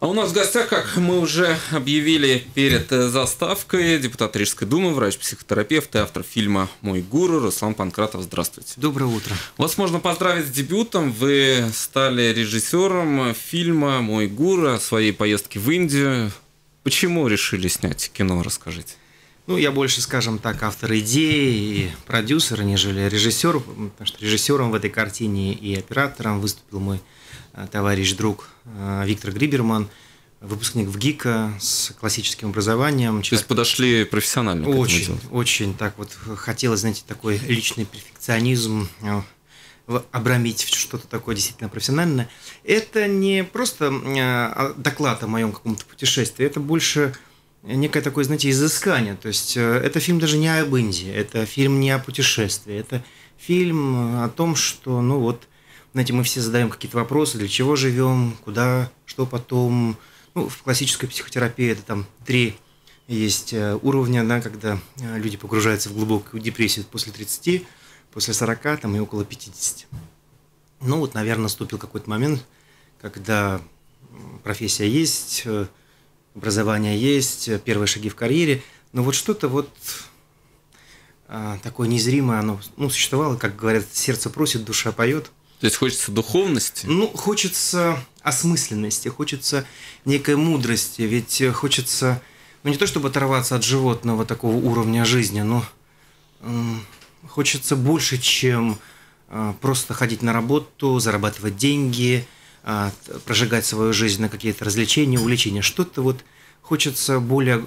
А у нас в гостях, как мы уже объявили перед заставкой, депутат Рижской думы, врач-психотерапевт и автор фильма «Мой гуру» Руслан Панкратов. Здравствуйте. Доброе утро. Вас можно поздравить с дебютом. Вы стали режиссером фильма «Мой гуру», о своей поездке в Индию. Почему решили снять кино, расскажите. Ну, я больше, скажем так, автор идеи и продюсер, нежели режиссер, потому что режиссером в этой картине и оператором выступил мой товарищ, друг Виктор Гриберман, выпускник ВГИКа с классическим образованием. То есть подошли профессионально к этому делу. Очень так вот хотелось, знаете, такой личный перфекционизм обрамить в что-то такое действительно профессиональное. Это не просто доклад о моем каком-то путешествии, это больше некое такое, знаете, изыскание. То есть это фильм даже не об Индии, это фильм не о путешествии, это фильм о том, что, ну вот, знаете, мы все задаем какие-то вопросы, для чего живем, куда, что потом. Ну, в классической психотерапии это там 3 есть уровня, да, когда люди погружаются в глубокую депрессию после 30, после 40 там, и около 50. Ну вот, наверное, наступил какой-то момент, когда профессия есть, образование есть, первые шаги в карьере, но вот что-то вот такое незримое, оно, ну, существовало, как говорят, сердце просит, душа поет. То есть хочется духовности? Ну, хочется осмысленности, хочется некой мудрости, ведь хочется, ну, не то чтобы оторваться от животного такого уровня жизни, но хочется больше, чем просто ходить на работу, зарабатывать деньги, прожигать свою жизнь на какие-то развлечения, увлечения. Что-то вот хочется более,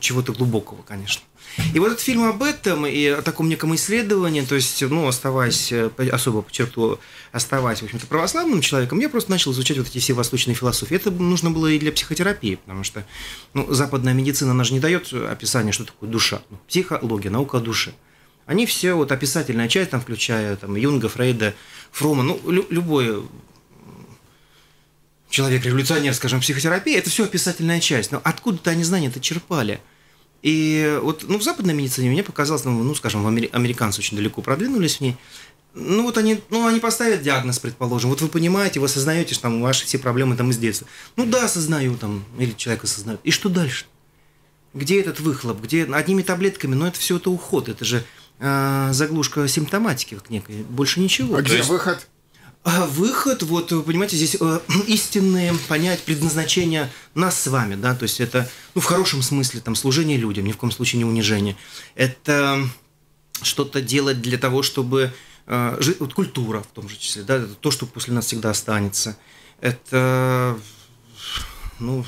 чего-то глубокого, конечно. И вот этот фильм об этом и о таком неком исследовании, то есть, ну, оставаясь, особо подчеркну, оставаясь, в общем-то, православным человеком, я просто начал изучать вот эти все восточные философии. Это нужно было и для психотерапии, потому что, ну, западная медицина, она же не дает описания, что такое душа. Ну, психология, наука о душе. Они все, вот, описательная часть, там, включая там, Юнга, Фрейда, Фрома, ну, любое... Человек-революционер, скажем, психотерапия, это все описательная часть. Но откуда-то они знания-то черпали. И вот, ну, в западной медицине мне показалось, ну, скажем, американцы очень далеко продвинулись в ней. Ну, вот они, поставят диагноз, предположим. Вот вы понимаете, вы осознаете, что там ваши все проблемы там из детства. Ну да, осознаю там, или человек осознает. И что дальше? Где этот выхлоп? Где одними таблетками? Но это все это уход, это же заглушка симптоматики как некой. Больше ничего. А где выход? А выход, вот, вы понимаете, здесь истинное понять предназначение нас с вами, да, то есть это, ну, в хорошем смысле, там, служение людям, ни в коем случае не унижение. Это что-то делать для того, чтобы, вот, культура в том же числе, да, это то, что после нас всегда останется. Это, ну,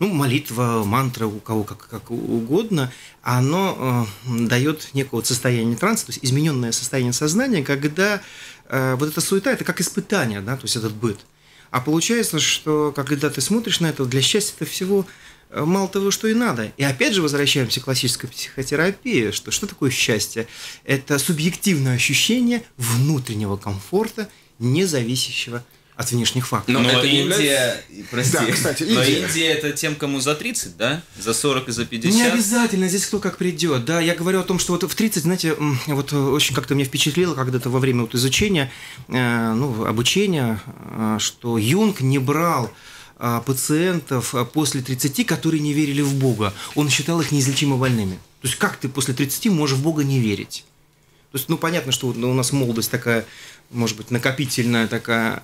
молитва, мантра, у кого как угодно, оно дает некое состояние транса, то есть измененное состояние сознания, когда вот эта суета – это как испытание, да, то есть этот быт. А получается, что когда ты смотришь на это, для счастья это всего мало того, что и надо. И опять же возвращаемся к классической психотерапии. Что такое счастье? Это субъективное ощущение внутреннего комфорта, не зависящего от внешних факторов. Но это Индия, прости, да, кстати, Индия. Но Индия это тем, кому за 30, да? За 40 и за 50? Не обязательно, здесь кто как придет, да. Я говорю о том, что вот в 30, знаете, вот очень как-то меня впечатлило когда-то во время вот изучения, ну, обучения, что Юнг не брал пациентов после 30, которые не верили в Бога. Он считал их неизлечимо больными. То есть как ты после 30 можешь в Бога не верить? То есть, ну, понятно, что у нас молодость такая, может быть, накопительная такая,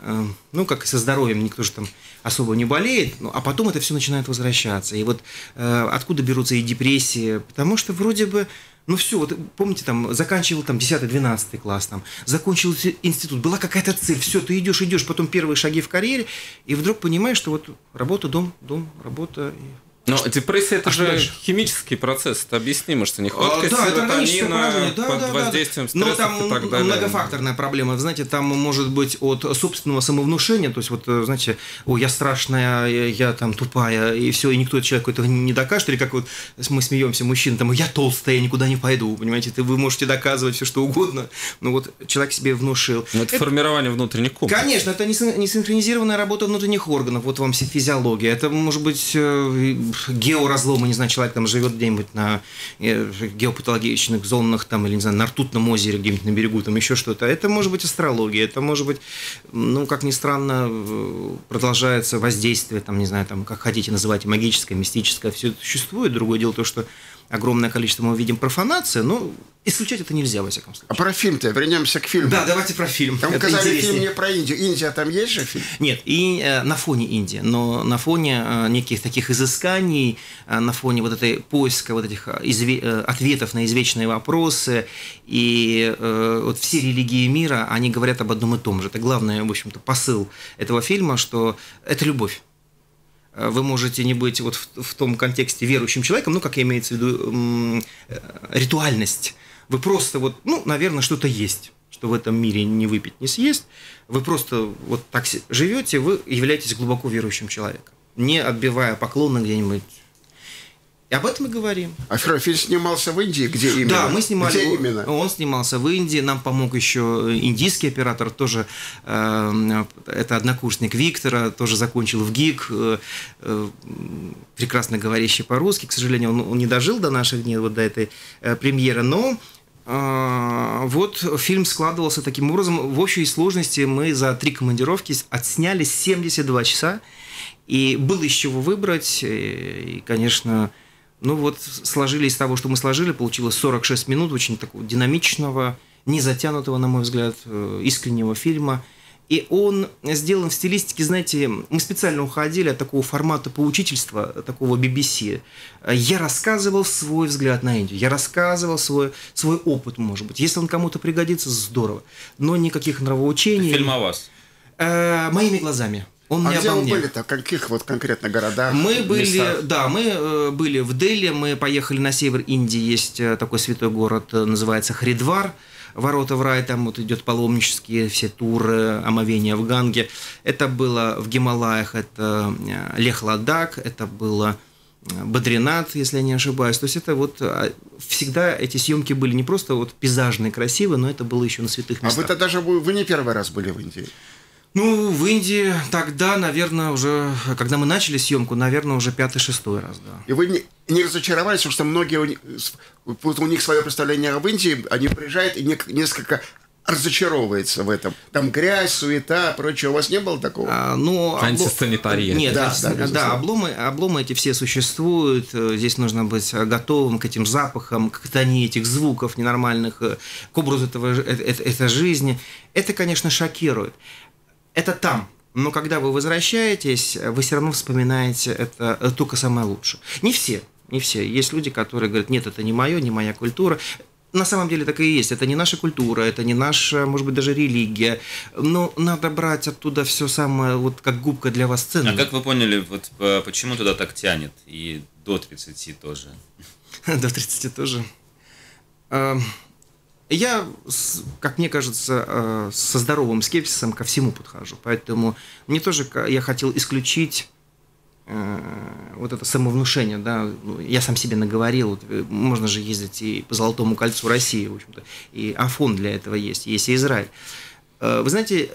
ну, как и со здоровьем, никто же там особо не болеет, ну, а потом это все начинает возвращаться. И вот откуда берутся и депрессии, потому что вроде бы, ну, все, вот, помните, там, заканчивал там 10-12 класс, там, закончил институт, была какая-то цель, все, ты идешь, идешь, потом первые шаги в карьере, и вдруг понимаешь, что вот работа, дом, работа... Но депрессия – это же химический процесс, это объяснимо, что нехватка серотонина под воздействием стрессов и так далее. Но там многофакторная проблема, знаете, там может быть от собственного самовнушения, то есть вот, знаете, ой, я страшная, я там тупая, и все, и никто человеку этого не докажет, или как вот мы смеемся, мужчина, там, я толстая, я никуда не пойду, понимаете, вы можете доказывать все что угодно, но вот человек себе внушил. Но это формирование внутренних комплексов. Конечно, это не синхронизированная работа внутренних органов, вот вам вся физиология, это может быть георазлома, не знаю, человек там живет где-нибудь на геопатологичных зонах там, или, не знаю, на Ртутном озере где-нибудь на берегу, там еще что-то. Это может быть астрология, это может быть, ну, как ни странно, продолжается воздействие, там, не знаю, там, как хотите называть, магическое, мистическое, все это существует. Другое дело то, что огромное количество мы видим профанации, но исключать это нельзя, во всяком случае. А про фильм-то? Вернемся к фильму. Да, давайте про фильм. Там сказали фильм не про Индию. Индия там есть же фильм? Нет, и на фоне Индии, но на фоне неких таких изысканий, на фоне вот этой поиска вот этих ответов на извечные вопросы, и вот все религии мира, они говорят об одном и том же. Это главный, в общем-то, посыл этого фильма, что это любовь. Вы можете не быть вот в том контексте верующим человеком, ну, как имеется в виду, ритуальность. Вы просто вот, ну, наверное, что-то есть, что в этом мире не выпить, не съесть. Вы просто вот так живете, вы являетесь глубоко верующим человеком, не отбивая поклоны где-нибудь. И об этом мы говорим. А фильм снимался в Индии? Где именно? Да, мы снимали. Где именно? Он снимался в Индии. Нам помог еще индийский оператор, тоже это однокурсник Виктора, тоже закончил ВГИК, прекрасно говорящий по-русски. К сожалению, он не дожил до наших дней, вот до этой премьеры, но вот фильм складывался таким образом. В общей сложности мы за 3 командировки отсняли 72 часа, и было из чего выбрать, и, конечно... Ну вот, сложили из того, что мы сложили, получилось 46 минут очень такого динамичного, незатянутого, на мой взгляд, искреннего фильма. И он сделан в стилистике, знаете, мы специально уходили от такого формата поучительства, такого BBC. Я рассказывал свой взгляд на Индию, я рассказывал свой опыт, может быть. Если он кому-то пригодится, здорово. Но никаких нравоучений. Фильм о вас? Моими глазами. А где вы были-то? В каких вот конкретно городах? Мы были, да, мы были в Дели, мы поехали на север Индии, есть такой святой город, называется Хридвар, ворота в рай, там вот идет паломнические все туры, омовения в Ганге. Это было в Гималаях, это Лех-Ладак, это было Бадринат, если я не ошибаюсь. То есть это вот всегда эти съемки были не просто вот пейзажные, красивые, но это было еще на святых местах. А вы-то даже, вы не первый раз были в Индии? Ну, в Индии тогда, наверное, уже, когда мы начали съемку, наверное, уже 5-6 раз, да. И вы не разочаровались, потому что многие, у них свое представление об Индии, они приезжают и несколько разочаровываются в этом. Там грязь, суета, прочее. У вас не было такого? Антисанитария. Нет, да, обломы эти все существуют. Здесь нужно быть готовым к этим запахам, к тоне этих звуков ненормальных, к образу этой жизни. Это, конечно, шокирует. Это там. Но когда вы возвращаетесь, вы все равно вспоминаете это только самое лучшее. Не все, не все. Есть люди, которые говорят, нет, это не мое, не моя культура. На самом деле так и есть. Это не наша культура, это не наша, может быть, даже религия. Но надо брать оттуда все самое, вот как губка для вас ценная. А как вы поняли, вот почему туда так тянет? И до 30 тоже. До 30 тоже. Я, как мне кажется, со здоровым скепсисом ко всему подхожу, поэтому мне тоже я хотел исключить вот это самовнушение, да, я сам себе наговорил, вот, можно же ездить и по Золотому кольцу России, в общем-то, и Афон для этого есть, есть и Израиль. Вы знаете,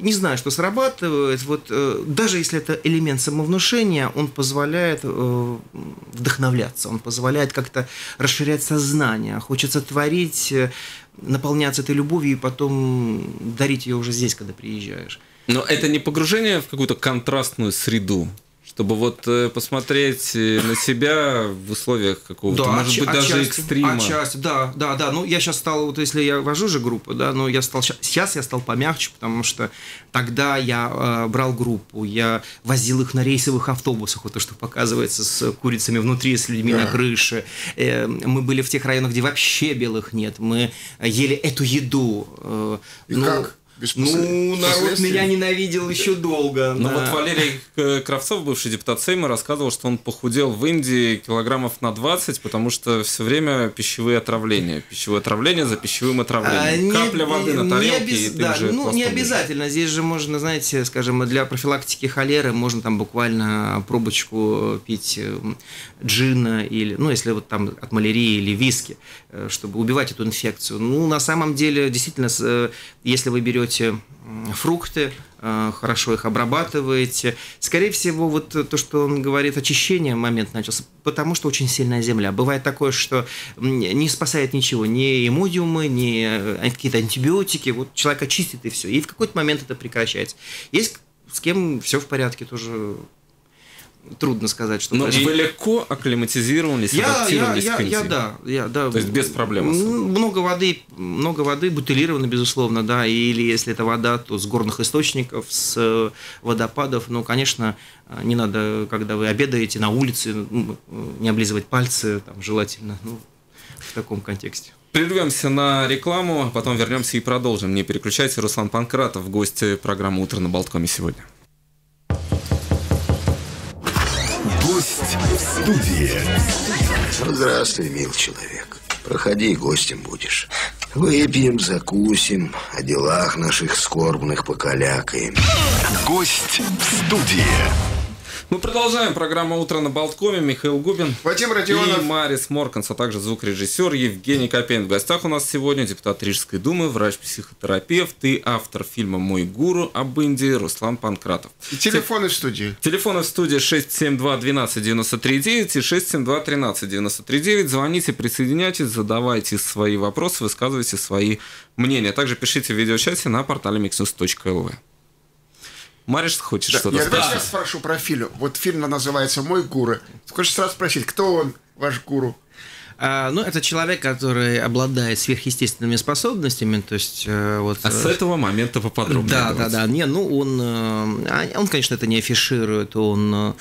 не знаю, что срабатывает, вот даже если это элемент самовнушения, он позволяет вдохновляться, он позволяет как-то расширять сознание, хочется творить, наполняться этой любовью и потом дарить ее уже здесь, когда приезжаешь. Но это не погружение в какую-то контрастную среду? Чтобы вот посмотреть на себя в условиях какого-то, да, может быть, даже экстрима. Отчасти, да. Ну, я сейчас стал, вот если я вожу же группу, да, но я стал, сейчас я стал помягче, потому что тогда я брал группу, я возил их на рейсовых автобусах, вот то, что показывается с курицами внутри, с людьми на крыше. Мы были в тех районах, где вообще белых нет, мы ели эту еду. И ну, как? Ну, народ меня ненавидел еще долго. Но вот Валерий Кравцов, бывший депутат Сейма, рассказывал, что он похудел в Индии килограммов на 20, потому что все время пищевые отравления. Пищевое отравление за пищевым отравлением. Капля воды на тарелке, и ты уже... Ну, не обязательно. Здесь же можно, знаете, скажем, для профилактики холеры можно там буквально пробочку пить джина или, ну, если вот там от малярии или виски, чтобы убивать эту инфекцию. Ну, на самом деле, действительно, если вы берете берете фрукты, хорошо их обрабатываете. Скорее всего, вот то, что он говорит, очищение момент начался, потому что очень сильная земля. Бывает такое, что не спасает ничего, ни эмодиумы, ни какие-то антибиотики. Вот человек очистит и все. И в какой-то момент это прекращается. Есть с кем все в порядке, тоже трудно сказать, что... Но вы легко акклиматизировались, адаптировались к Индии? Да. То есть без проблем? Много воды, бутылировано, безусловно, да. Или если это вода, то с горных источников, с водопадов. Но, конечно, не надо, когда вы обедаете на улице, не облизывать пальцы, там, желательно, в таком контексте. Прервемся на рекламу, потом вернемся и продолжим. Не переключайтесь, Руслан Панкратов, гость программы «Утро на Балткоме» сегодня. Гость в студии. Здравствуй, мил человек. Проходи, гостем будешь. Выпьем, закусим, о делах наших скорбных покалякаем. Гость в студии. Мы продолжаем программу «Утро на Балткоме». Михаил Губин и Марис Морканс, а также звукорежиссер Евгений Копейн. В гостях у нас сегодня депутат Рижской думы, врач-психотерапевт и автор фильма «Мой гуру» об Индии Руслан Панкратов. И телефоны в студии. Телефоны в студии 672-12-93-9 и 672-13-93-9. Звоните, присоединяйтесь, задавайте свои вопросы, высказывайте свои мнения. Также пишите в видеочате на портале mixnews.lv. Мариш, хочешь что-то сказать? Я сейчас спрошу про Филю. Вот фильм называется «Мой гуру». Хочешь сразу спросить, кто он, ваш гуру? Это человек, который обладает сверхъестественными способностями, то есть... А с этого момента поподробнее. Да. Он, конечно, это не афиширует, он...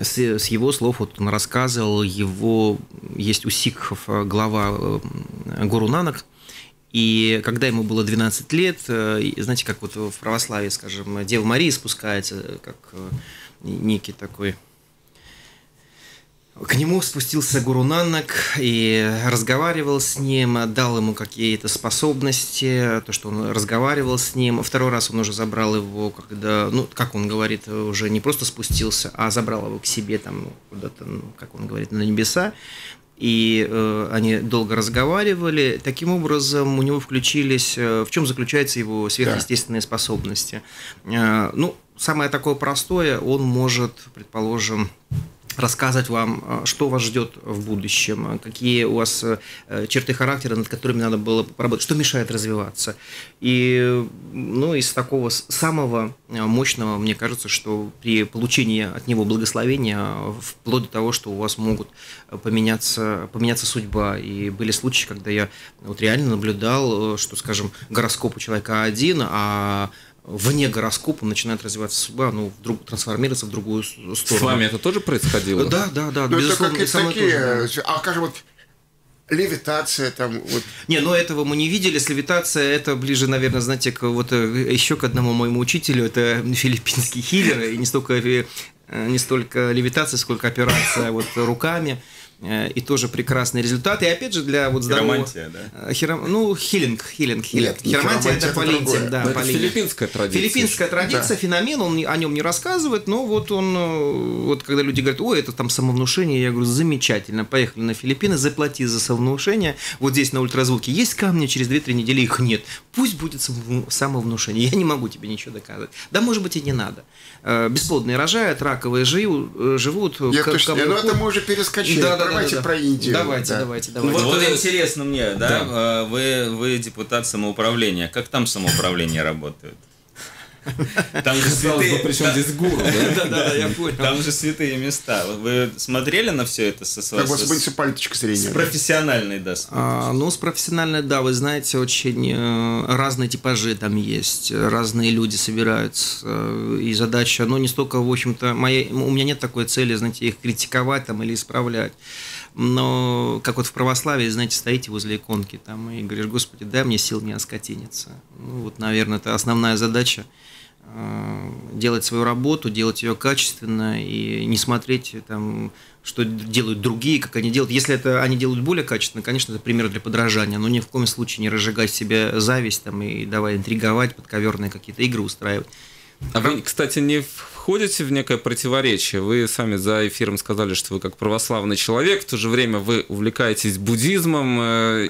С его слов, вот он рассказывал, есть у сикхов глава Гуру Нанак. И когда ему было 12 лет, знаете, как вот в православии, скажем, Дева Мария спускается, как некий такой... К нему спустился Гуру Нанак и разговаривал с ним, отдал ему какие-то способности, то, что он разговаривал с ним. Второй раз он уже забрал его, когда, как он говорит, уже не просто спустился, а забрал его к себе, там, куда-то, как он говорит, на небеса. И они долго разговаривали. Таким образом, у него включились... в чем заключаются его сверхъестественные способности? Самое такое простое, он может, предположим, рассказывать вам, что вас ждет в будущем, какие у вас черты характера, над которыми надо было поработать, что мешает развиваться. И из такого самого мощного, мне кажется, что при получении от него благословения, вплоть до того, что у вас могут поменяться судьба. И были случаи, когда я реально наблюдал, что, скажем, гороскоп у человека один, а вне гороскопа начинает развиваться судьба, вдруг трансформируется в другую сторону. С вами это тоже происходило? Да. Безусловно, это такие... Тоже. А как же левитация там... Этого мы не видели. С левитацией это ближе, наверное, знаете, еще к одному моему учителю. Это филиппинский хиллер. И не столько левитация, сколько операция руками. И тоже прекрасный результат. И опять же для здорового... Хилинг. Хиромантия – это полинтик. Это филиппинская традиция. Феномен, он о нем не рассказывает, но когда люди говорят, это там самовнушение, я говорю, замечательно, поехали на Филиппины, заплати за самовнушение. Вот здесь на ультразвуке есть камни, через 2-3 недели их нет. Пусть будет самовнушение, я не могу тебе ничего доказать. Да, может быть, и не надо. Бесплодные рожают, раковые живут. Это мы уже перескочили. Давайте про Индию. Давайте. Интересно мне, да? Вы депутат самоуправления. Как там самоуправление работает? Там же святые... Причем здесь гуру, да? Да, я понял. Там же святые места. Вы смотрели на все это со своей... Как у вас муниципальная зрения. С профессиональной, да. С профессиональной, да. Вы знаете, очень разные типажи там есть. Разные люди собираются. И задача, не столько, в общем-то... У меня нет такой цели, знаете, их критиковать там или исправлять. Но как в православии, знаете, стоите возле иконки там и говоришь, Господи, дай мне сил не оскотиниться. Наверное, это основная задача. Делать свою работу, делать ее качественно и не смотреть, что делают другие, как они делают. Если это они делают более качественно, конечно, это пример для подражания, но ни в коем случае не разжигать в себе зависть и давай интриговать, подковерные какие-то игры устраивать. А вы, кстати, не входите в некое противоречие? Вы сами за эфиром сказали, что вы как православный человек, в то же время вы увлекаетесь буддизмом,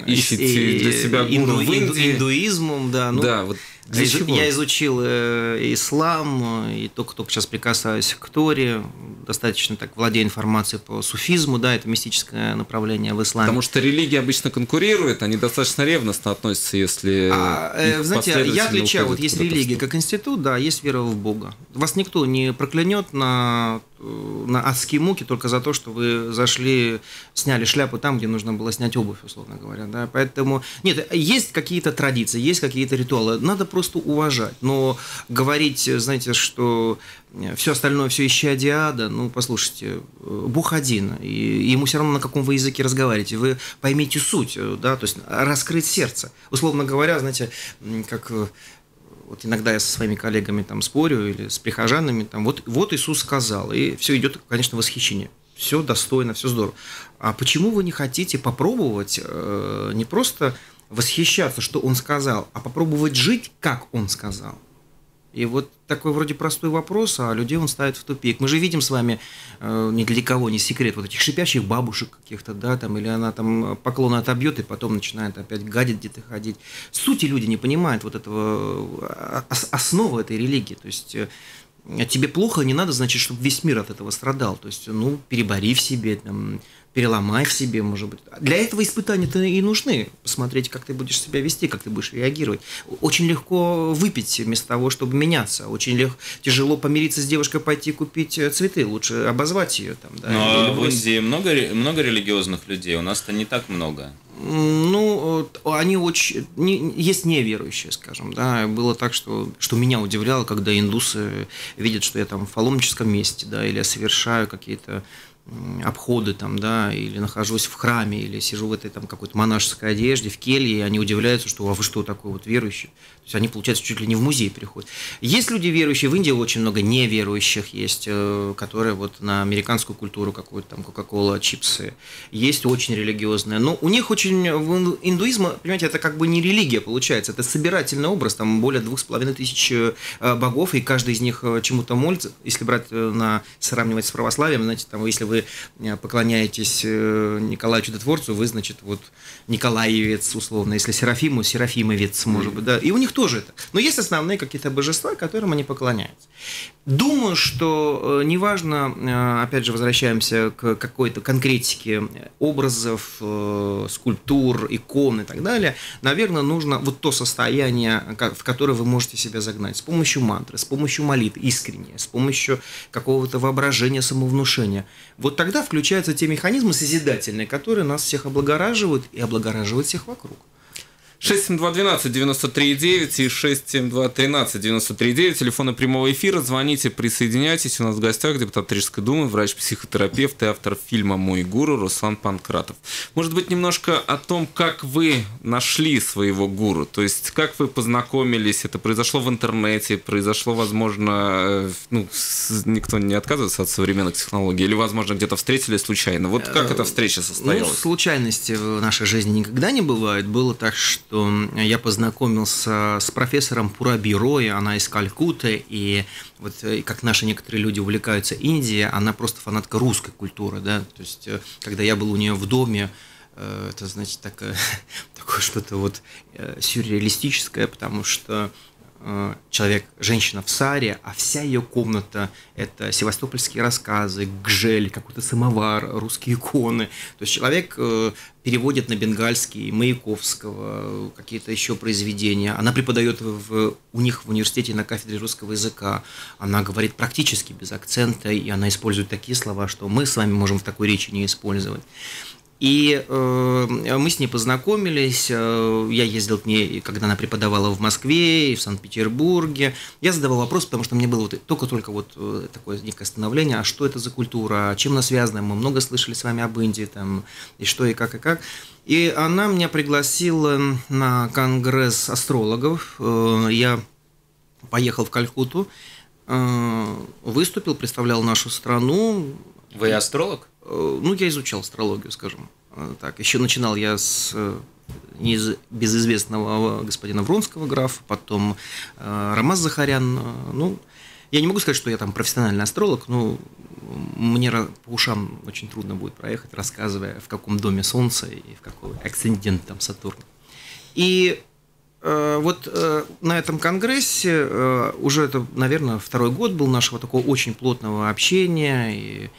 ищете для себя гуру в Индии. Индуизмом, да. Ну, да, вот для чего? Я изучил ислам, и только сейчас прикасаюсь к Торе, достаточно так владею информацией по суфизму, да, это мистическое направление в исламе. Потому что религии обычно конкурируют, они достаточно ревностно относятся, если... Знаете, я отличаю, вот есть религия как институт, да, есть вера в Бога. Вас никто не проклянет на адские муки только за то, что вы зашли, сняли шляпу там, где нужно было снять обувь, условно говоря. Да? Поэтому, нет, есть какие-то традиции, есть какие-то ритуалы, надо просто уважать. Но говорить, знаете, что все остальное, все исчадие ада, ну, послушайте, Бог один, и ему все равно, на каком вы языке разговариваете, вы поймите суть, да, то есть раскрыть сердце. Условно говоря, знаете, как... Вот иногда я со своими коллегами там спорю или с прихожанами, там, вот Иисус сказал, и все идет, конечно, восхищение. Все достойно, все здорово. А почему вы не хотите попробовать не просто восхищаться, что Он сказал, а попробовать жить, как Он сказал? И вот такой вроде простой вопрос, а людей он ставит в тупик. Мы же видим с вами, ни для кого не секрет, вот этих шипящих бабушек каких-то, да, там, или она там поклон отобьет и потом начинает опять гадить где-то ходить. В сути, люди не понимают вот этого, основы этой религии, то есть... Тебе плохо, не надо, значит, чтобы весь мир от этого страдал. То есть, ну, перебори в себе, там, переломай в себе, может быть. Для этого испытания-то и нужны. Посмотреть, как ты будешь себя вести, как ты будешь реагировать. Очень легко выпить вместо того, чтобы меняться. Очень тяжело помириться с девушкой, пойти купить цветы. Лучше обозвать ее там. Да, но в Индии много религиозных людей, у нас-то не так много. Ну, они очень... Есть неверующие, скажем, да. Было так, что меня удивляло, когда индусы видят, что я там в паломническом месте, да, или я совершаю какие-то обходы там, да, или нахожусь в храме, или сижу в этой там какой-то монашеской одежде, в келье, и они удивляются, что, а вы что, такой вот верующий? То есть они, получается, чуть ли не в музей приходят. Есть люди верующие, в Индии очень много неверующих есть, которые вот на американскую культуру какую-то там, кока-кола, чипсы, есть очень религиозные, но у них очень, индуизм, понимаете, это как бы не религия получается, это собирательный образ, там более 2500 богов, и каждый из них чему-то молится, если брать, сравнивать с православием, знаете, там, если вы поклоняетесь Николаю Чудотворцу, вы, значит, вот Николаевец, условно, если Серафиму, Серафимовец, может быть, да, и у них тоже это. Но есть основные какие-то божества, которым они поклоняются. Думаю, что неважно, опять же, возвращаемся к какой-то конкретике образов, скульптур, икон и так далее, наверное, нужно вот то состояние, в которое вы можете себя загнать, с помощью мантры, с помощью молитв искренне, с помощью какого-то воображения, самовнушения. Вот тогда включаются те механизмы созидательные, которые нас всех облагораживают и облагораживают всех вокруг. 67212-93-9 и 67213-93-9, телефоны прямого эфира, звоните, присоединяйтесь. У нас в гостях депутат Рижской думы, врач-психотерапевт и автор фильма «Мой гуру» Руслан Панкратов. Может быть, немножко о том, как вы нашли своего гуру, то есть как вы познакомились, это произошло в интернете, произошло, возможно, ну, никто не отказывается от современных технологий, или, возможно, где-то встретились случайно. Вот как эта встреча состоялась? Ну, случайности в нашей жизни никогда не бывает, было так, что я познакомился с профессором Пураби Рой, она из Калькутты, и вот как наши некоторые люди увлекаются Индией, она просто фанатка русской культуры, да, то есть когда я был у нее в доме, это, значит, такое что-то вот сюрреалистическое, потому что человек, женщина в саре, а вся ее комната – это севастопольские рассказы, гжель, какой-то самовар, русские иконы. То есть человек переводит на бенгальский Маяковского, какие-то еще произведения. Она преподает у них в университете на кафедре русского языка. Она говорит практически без акцента, и она использует такие слова, что мы с вами можем в такой речи не использовать. И мы с ней познакомились, я ездил к ней, когда она преподавала в Москве и в Санкт-Петербурге. Я задавал вопрос, потому что мне было вот только-только вот такое некое становление, а что это за культура, чем она связана, мы много слышали с вами об Индии, там, и что, и как, и как. И она меня пригласила на конгресс астрологов, я поехал в Калькутту, выступил, представлял нашу страну. Вы астролог? Ну, я изучал астрологию, скажем так. Еще начинал я с безызвестного господина Вронского графа, потом Ромас Захарян. Ну, Я не могу сказать, что я там профессиональный астролог, но мне по ушам очень трудно будет проехать, рассказывая, в каком доме Солнце и в какой асцендент там Сатурн. И на этом конгрессе, уже это, наверное, второй год был нашего такого очень плотного общения,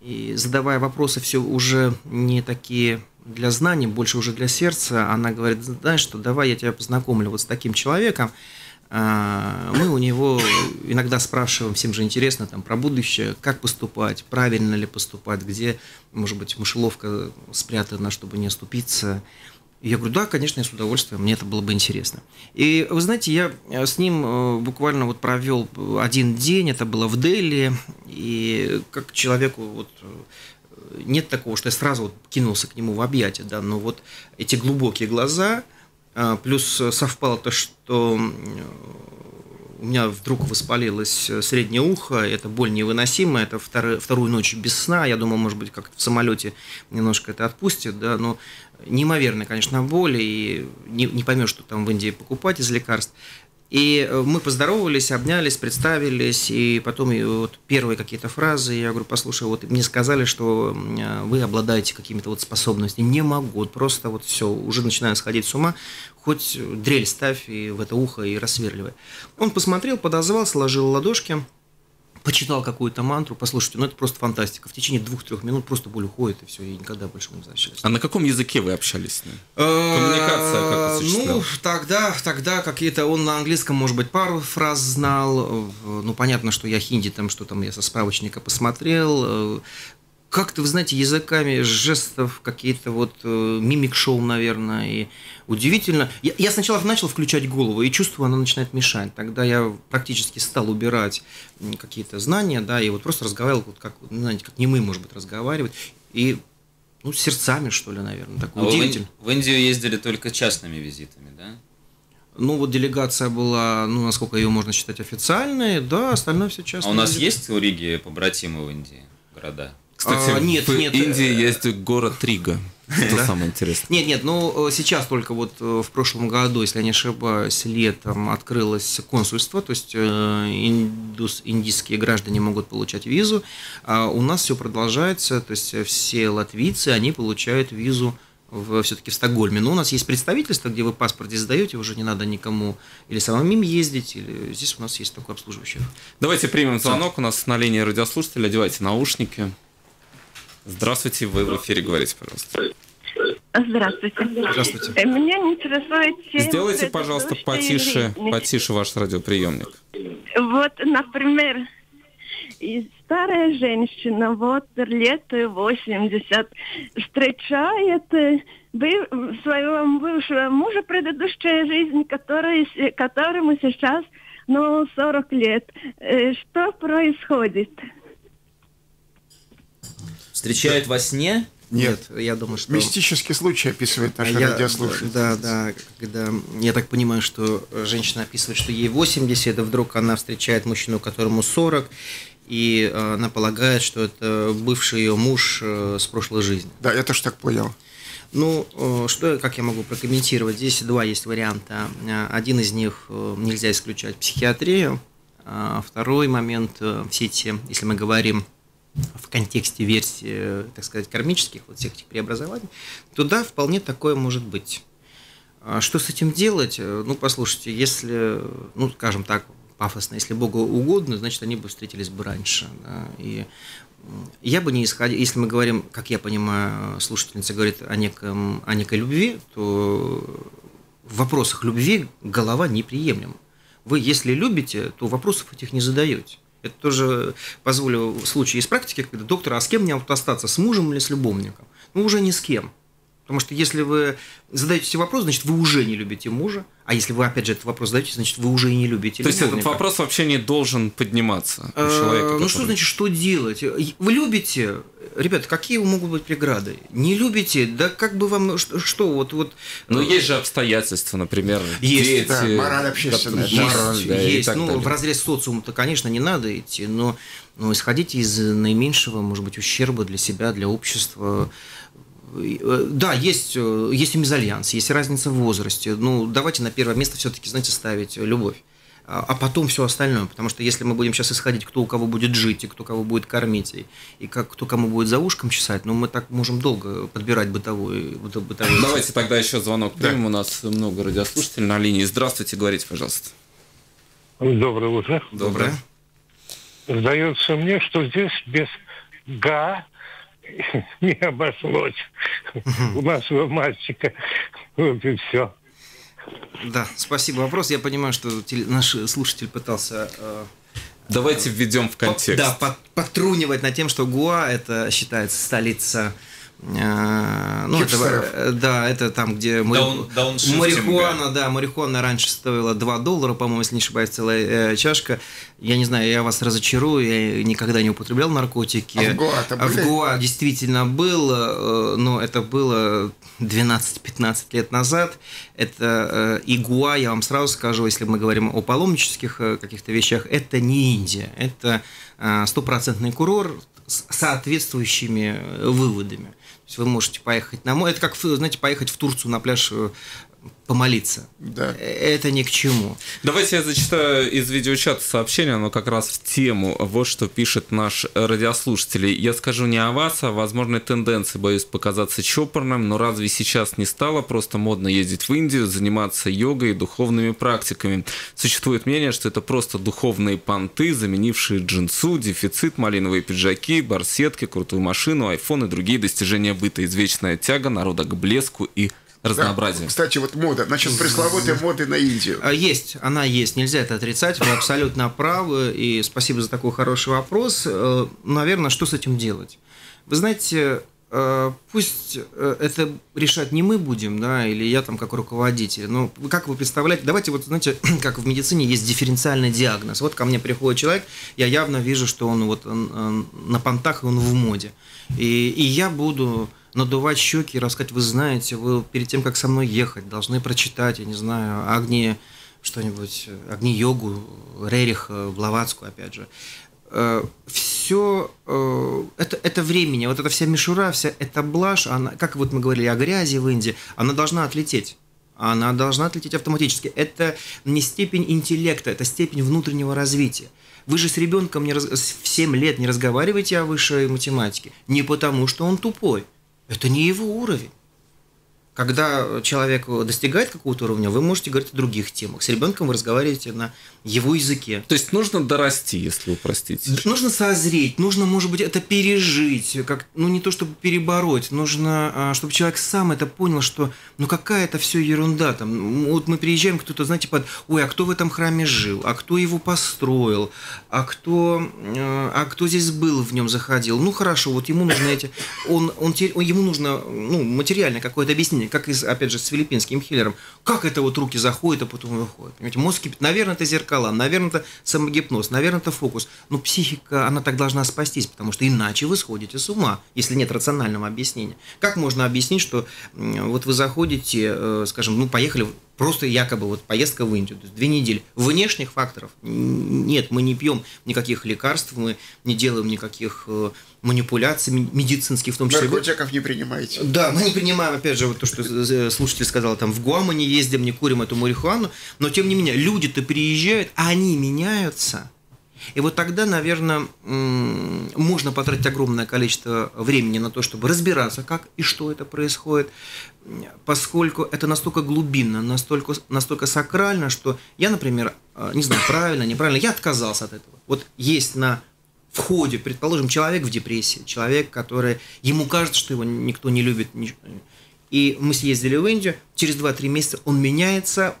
и задавая вопросы все уже не такие для знаний, больше уже для сердца, она говорит: знаешь что, давай я тебя познакомлю вот с таким человеком. Мы у него иногда спрашиваем, всем же интересно там, про будущее, как поступать, правильно ли поступать, где, может быть, мышеловка спрятана, чтобы не оступиться. И я говорю: да, конечно, я с удовольствием, мне это было бы интересно. И вы знаете, я с ним буквально вот провел один день, это было в Дели, и как человеку вот нет такого, что я сразу вот кинулся к нему в объятия, да, но вот эти глубокие глаза, плюс совпало то, что у меня вдруг воспалилось среднее ухо, это боль невыносимая, это вторую ночь без сна, я думал, может быть, как в самолете немножко это отпустит, да, но неимоверная, конечно, боль, и не поймешь, что там в Индии покупать из лекарств. И мы поздоровались, обнялись, представились, и потом и вот первые какие-то фразы, я говорю: послушай, вот мне сказали, что вы обладаете какими-то вот способностями, не могу, просто вот все, уже начинаю сходить с ума, хоть дрель ставь и в это ухо и рассверливай. Он посмотрел, подозвал, сложил ладошки, почитал какую-то мантру. Послушайте, ну это просто фантастика. В течение 2-3 минут просто боль уходит, и все, и никогда больше не возвращаюсь. А на каком языке вы общались с ним? Коммуникация как осуществлялась? Ну, тогда какие-то... Он на английском, может быть, пару фраз знал. Ну, понятно, что я хинди, там, что там я со справочника посмотрел. Как-то, вы знаете, языками жестов, какие-то вот мимик-шоу, наверное, и удивительно. Я сначала начал включать голову, и чувствую, она начинает мешать. Тогда я практически стал убирать какие-то знания, да, и вот просто разговаривал, вот как, знаете, как немы, может быть, разговаривать, и, ну, сердцами, что ли, наверное, такое удивительно. В Индию ездили только частными визитами, да? Ну, вот делегация была, ну, насколько ее можно считать официальной, да, остальное все частные. А у нас есть у Риги побратимы в Индии города? Кстати, нет, в Индии есть город Рига. Это самое интересное. Нет, ну сейчас только вот в прошлом году, если я не ошибаюсь, летом открылось консульство, то есть индийские граждане могут получать визу. А у нас все продолжается, то есть все латвийцы, они получают визу все-таки в Стокгольме. Но у нас есть представительство, где вы паспорт издаете, уже не надо никому или самим ездить, или здесь у нас есть такое обслуживающее. Давайте примем звонок, у нас на линии радиослушатель, одевайте наушники. Здравствуйте, вы в эфире, говорите, пожалуйста. Здравствуйте. Меня интересует... Сделайте, пожалуйста, потише ваш радиоприемник. Вот, например, старая женщина, вот, лет 80, встречает своего бывшего мужа предыдущей жизни, которому сейчас, ну, 40 лет. Что происходит? Встречают во сне? Нет, я думаю, что... Мистический случай описывает наш радиослушатель. Да, когда, я так понимаю, что женщина описывает, что ей 80, а вдруг она встречает мужчину, которому 40, и она полагает, что это бывший ее муж с прошлой жизни. Да, я тоже так понял. Ну, как я могу прокомментировать? Здесь два есть варианта. Один из них нельзя исключать психиатрию. Второй момент, все эти, если мы говорим в контексте версии, так сказать, кармических, вот всех этих преобразований, то да, вполне такое может быть. Что с этим делать? Ну, послушайте, если, ну, скажем так, пафосно, если Богу угодно, значит, они бы встретились бы раньше. Да? И я бы не исходил, если мы говорим, как я понимаю, слушательница говорит о некой любви, то в вопросах любви голова неприемлема. Вы, если любите, то вопросов этих не задаете. Это тоже позволю случай из практики, когда доктор: а с кем мне остаться, с мужем или с любовником? Ну, уже ни с кем. Потому что если вы задаете себе вопрос, значит, вы уже не любите мужа. А если вы, опять же, этот вопрос задаете, значит, вы уже и не любите любовника. То есть этот вопрос вообще не должен подниматься у человека? Ну, что значит, что делать? Вы любите? Ребята, какие могут быть преграды? Не любите? Да как бы вам... Что? Вот... Ну, есть же обстоятельства, например. Есть, да, мораль общественная. Есть. Ну, в разрез социума-то, конечно, не надо идти, но исходите из наименьшего, может быть, ущерба для себя, для общества. Да, есть мезальянс, есть разница в возрасте. Ну, давайте на первое место все-таки, знаете, ставить любовь. а потом все остальное. Потому что если мы будем сейчас исходить, кто у кого будет жить, и кто кого будет кормить, и как, кто кому будет за ушком чесать, ну, мы так можем долго подбирать бытовой. Давайте тогда еще звонок примем. Да. У нас много радиослушателей на линии. Здравствуйте, говорите, пожалуйста. Доброе утро. Доброе. Сдается мне, что здесь без «га» не обошлось. У нашего мальчика. Вот и все. Да, спасибо. Вопрос. Я понимаю, что наш слушатель пытался... Давайте введем в контекст. Да, потрунивать над тем, что Гоа, это считается столица... ну, это, да, это там, где марихуана, да, марихуана раньше стоила $2, по-моему, если не ошибаюсь, целая чашка. Я не знаю, я вас разочарую, я никогда не употреблял наркотики. А в Гоа действительно было, но это было 12-15 лет назад. Это и Гоа, я вам сразу скажу, если мы говорим о паломнических каких-то вещах, это не Индия, это стопроцентный курорт с соответствующими выводами. То есть вы можете поехать на море. Это как, знаете, поехать в Турцию на пляж помолиться. Да. Это ни к чему. Давайте я зачитаю из видеочата сообщение, оно как раз в тему. Вот что пишет наш радиослушатель. Я скажу не о вас, а о возможной тенденции. Боюсь показаться чопорным, но разве сейчас не стало просто модно ездить в Индию, заниматься йогой и духовными практиками? Существует мнение, что это просто духовные понты, заменившие джинсу, дефицит, малиновые пиджаки, барсетки, крутую машину, айфон и другие достижения быта. Извечная тяга народа к блеску и разнообразие. Да, кстати, вот мода. Значит, пресловутая мода на Индию. Есть, она есть. Нельзя это отрицать. Вы абсолютно правы. И спасибо за такой хороший вопрос. Наверное, что с этим делать? Вы знаете, пусть это решать не мы будем, да, или я там как руководитель. Но как вы представляете? Давайте вот, знаете, как в медицине есть дифференциальный диагноз. Вот ко мне приходит человек, я явно вижу, что он вот на понтах, и он в моде. И я буду... надувать щеки и рассказать, вы знаете, вы перед тем, как со мной ехать, должны прочитать, я не знаю, Агни, что-нибудь, Агни Йогу, Рериха, Блаватскую, опять же. Все это времени, вот эта вся мишура, вся эта блажь, она, как вот мы говорили о грязи в Индии, она должна отлететь. Она должна отлететь автоматически. Это не степень интеллекта, это степень внутреннего развития. Вы же с ребенком в 7 лет не разговариваете о высшей математике, не потому, что он тупой. Это не его уровень. Когда человек достигает какого-то уровня, вы можете говорить о других темах. С ребенком вы разговариваете на его языке. То есть нужно дорасти, если вы простите. Нужно созреть, нужно, может быть, это пережить, как, ну не то чтобы перебороть, нужно, чтобы человек сам это понял, что ну какая это все ерунда. Там, вот мы приезжаем, кто-то, знаете, под ой, а кто в этом храме жил, а кто его построил, а кто здесь был, в нем заходил. Ну хорошо, вот ему нужно эти, ему нужно ну, материальное какое-то объяснение. Как, опять же, с филиппинским хиллером. Как это вот руки заходят, а потом выходят? Понимаете, мозг кипит. Наверное, это зеркала, наверное, это самогипноз, наверное, это фокус. Но психика, она так должна спастись, потому что иначе вы сходите с ума, если нет рационального объяснения. Как можно объяснить, что вот вы заходите, скажем, ну, поехали, просто якобы вот поездка в Индию, 2 недели. Внешних факторов нет, мы не пьем никаких лекарств, мы не делаем никаких... манипуляций медицинских, в том числе. Наркотиков не принимаете. Да, мы не принимаем, опять же, вот то, что слушатель сказал, там, в Гоа мы не ездим, не курим эту марихуану, но, тем не менее, люди-то приезжают, а они меняются. И вот тогда, наверное, можно потратить огромное количество времени на то, чтобы разбираться, как и что это происходит, поскольку это настолько глубинно, настолько сакрально, что я, например, не знаю, правильно, неправильно, я отказался от этого. Вот есть на в ходе, предположим, человек в депрессии, человек, который, ему кажется, что его никто не любит. И мы съездили в Индию, через 2-3 месяца он меняется,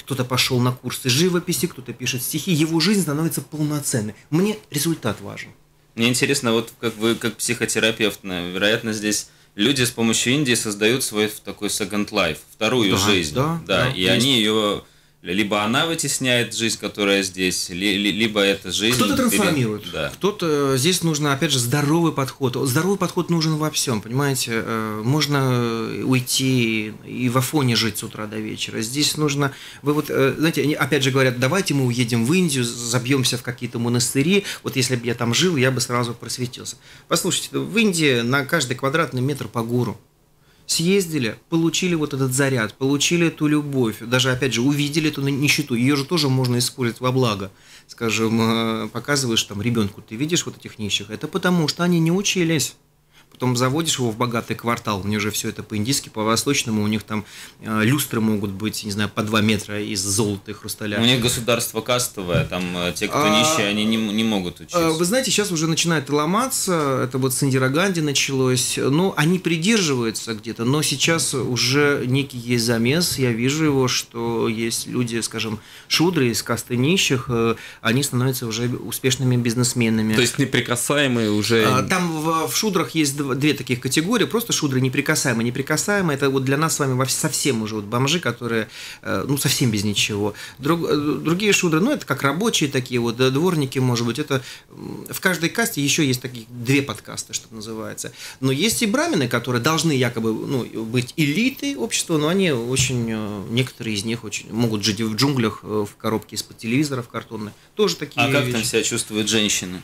кто-то пошел на курсы живописи, кто-то пишет стихи, его жизнь становится полноценной. Мне результат важен. Мне интересно, вот как вы, как психотерапевт, вероятно, здесь люди с помощью Индии создают свой такой second life, вторую жизнь. Да, и они ее... Либо она вытесняет жизнь, которая здесь, либо эта жизнь... Кто-то трансформирует. Да. Кто-то... Здесь нужно, опять же, здоровый подход. Здоровый подход нужен во всем, понимаете? Можно уйти и в Афоне жить с утра до вечера. Здесь нужно... Вы вот, знаете, опять же говорят, давайте мы уедем в Индию, забьемся в какие-то монастыри. Вот если бы я там жил, я бы сразу просветился. Послушайте, в Индии на каждый квадратный метр по гуру. съездили, получили вот этот заряд, получили эту любовь, даже, опять же, увидели эту нищету. Ее же тоже можно использовать во благо. Скажем, показываешь там ребенку, ты видишь вот этих нищих, это потому, что они не учились. Потом заводишь его в богатый квартал, у них же все это по-индийски, по-восточному, у них там люстры могут быть, не знаю, по 2 метра из золота и хрусталя. У них государство кастовое, там те, кто нищие, они не могут учиться. Вы знаете, сейчас уже начинает ломаться, это вот с Индира Ганди началось, ну, они придерживаются где-то, но сейчас уже некий есть замес, я вижу его, что есть люди, скажем, шудры из касты нищих, они становятся уже успешными бизнесменами. То есть неприкасаемые уже? Там в шудрах есть две таких категории, просто шудры неприкасаемые, неприкасаемые, это вот для нас с вами совсем уже вот бомжи, которые, ну, совсем без ничего. Другие шудры, ну, это как рабочие такие вот, дворники, может быть, это в каждой касте еще есть такие две подкасты, что называется. Но есть и брамины, которые должны якобы, ну, быть элитой общества, но они очень, некоторые из них очень могут жить в джунглях, в коробке из-под телевизоров картонной, тоже такие. А как вещи. Там себя чувствуют женщины?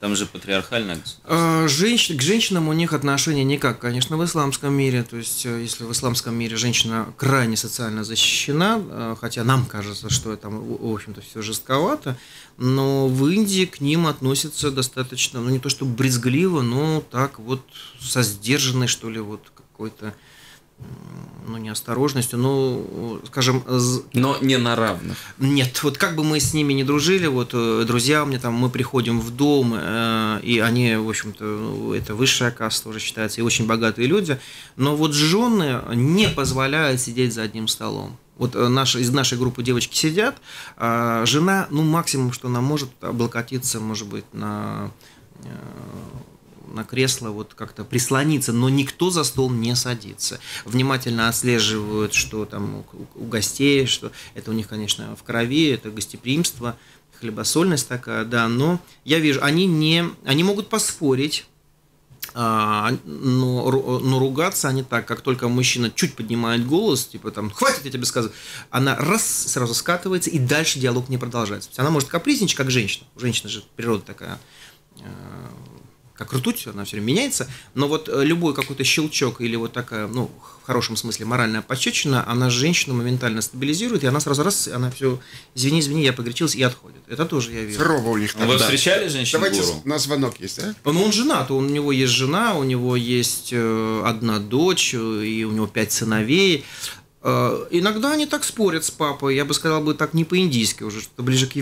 Там же патриархальное государство. К женщинам у них отношение никак, конечно, в исламском мире. То есть, если в исламском мире женщина крайне социально защищена, хотя нам кажется, что там, в общем-то, все жестковато, но в Индии к ним относятся достаточно, ну, не то что брезгливо, но так вот со сдержанной, что ли, вот какой-то, ну, неосторожностью, ну, скажем... Но не на равных. Нет, вот как бы мы с ними не дружили, вот друзья у меня там, мы приходим в дом, и они, в общем-то, это высшая каста уже считается, и очень богатые люди, но вот жены не позволяют сидеть за одним столом. Вот из нашей группы девочки сидят, а жена, ну, максимум, что она может, облокотиться, может быть, на кресло, вот как-то прислониться, но никто за стол не садится. Внимательно отслеживают, что там у гостей, что это у них, конечно, в крови, это гостеприимство, хлебосольность такая, да, но я вижу, они могут поспорить, но ругаться они так, как только мужчина чуть поднимает голос, типа там, хватит, я тебе сказал, она раз, сразу скатывается, и дальше диалог не продолжается. Она может капризничать, как женщина. Женщина же природа такая, как ртуть, она все время меняется, но вот любой какой-то щелчок или вот такая, ну, в хорошем смысле моральная пощечина, она женщину моментально стабилизирует, и она сразу раз, она все, извини, извини, я погорячилась, и отходит. Это тоже я вижу. Срова у них тогда. Вы встречали женщину-гуру? Давайте, у нас звонок есть, да? Он женат, у него есть жена, у него есть одна дочь, и у него 5 сыновей. Иногда они так спорят с папой, я бы сказал, бы так не по-индийски уже, что ближе к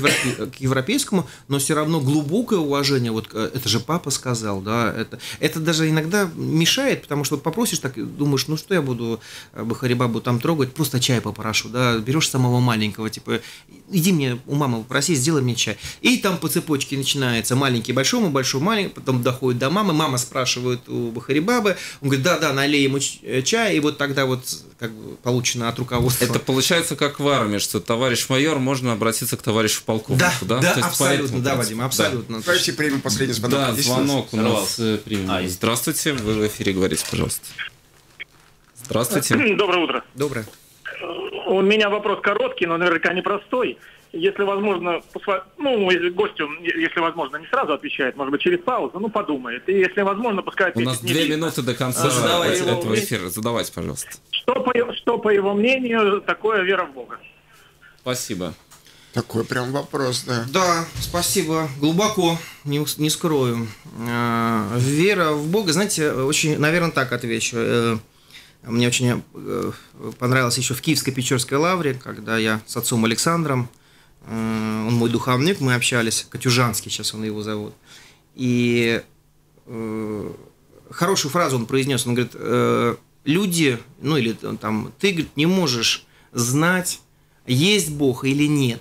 европейскому, но все равно глубокое уважение, вот это же папа сказал, да, это даже иногда мешает, потому что вот попросишь так, думаешь, ну что я буду бахарибабу там трогать, просто чай попрошу, да, берешь самого маленького, типа, иди мне у мамы попроси, сделай мне чай. И там по цепочке начинается маленький большому, большой маленький, потом доходит до мамы, мама спрашивает у бахарибабы, он говорит, да-да, налей ему чай, и вот тогда вот как бы получится от руководства. Это получается как в армии, что товарищ майор, можно обратиться к товарищу полковнику. Да, да, да, абсолютно, да, Вадим, абсолютно. Да. Давайте примем последний звонок. Да, звонок у нас примем. Здравствуйте, вы в эфире, говорите, пожалуйста. Здравствуйте. Доброе утро. Доброе. У меня вопрос короткий, но наверняка непростой. Если возможно, ну, если гостю, если возможно, не сразу отвечает, может быть, через паузу, ну, подумает. И если возможно, пускай ответит. У нас 2 минуты до конца этого эфира. Задавайте, пожалуйста. Что, по его мнению, такое вера в Бога? Спасибо. Такой прям вопрос, да. Да, спасибо. Глубоко, не скрою. Вера в Бога, знаете, очень, наверное, так отвечу. Мне очень понравилось еще в Киево-Печерской лавре, когда я с отцом Александром, он мой духовник, мы общались, Катюжанский сейчас он его зовут, и хорошую фразу он произнес, он говорит, люди, ну или там, ты, говорит, не можешь знать, есть Бог или нет,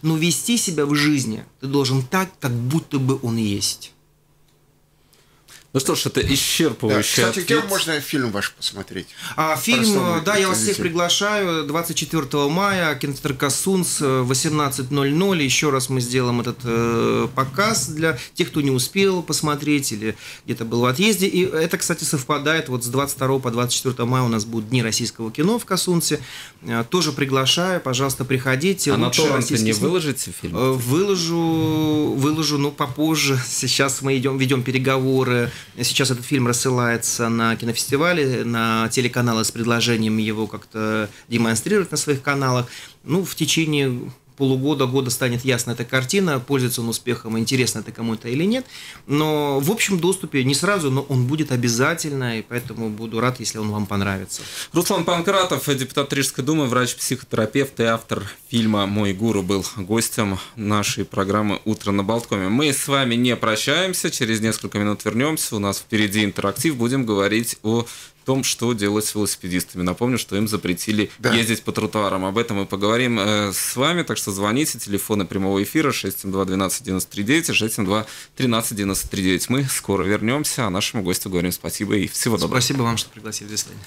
но вести себя в жизни ты должен так, как будто бы Он есть. Ну что ж, это исчерпывающий, да, кстати, ответ. Где можно фильм ваш посмотреть? Фильм, да, я вас всех приглашаю. 24 мая, кинотеатр «Косунц», 18:00. Еще раз мы сделаем этот показ для тех, кто не успел посмотреть или где-то был в отъезде. И это, кстати, совпадает вот с 22 по 24 мая у нас будут Дни российского кино в «Косунце». Тоже приглашаю, пожалуйста, приходите. А на торренте не выложите фильм? Выложу, ну, попозже. Сейчас мы ведем переговоры Сейчас этот фильм рассылается на кинофестивале, на телеканалы с предложением его как-то демонстрировать на своих каналах. Ну, в течение полугода, года станет ясна эта картина, пользуется он успехом, интересно это кому-то или нет. Но в общем доступе не сразу, но он будет обязательно, и поэтому буду рад, если он вам понравится. Руслан Панкратов, депутат Рижской думы, врач-психотерапевт и автор фильма «Мой гуру» был гостем нашей программы «Утро на Балткоме». Мы с вами не прощаемся, через несколько минут вернемся, у нас впереди интерактив, будем говорить о том, что делать с велосипедистами. Напомню, что им запретили ездить по тротуарам. Об этом мы поговорим с вами, так что звоните, телефоны прямого эфира 672-12-939 и 672-13-939. Мы скоро вернемся, а нашему гостю говорим спасибо и всего доброго. Спасибо вам, что пригласили. До свидания.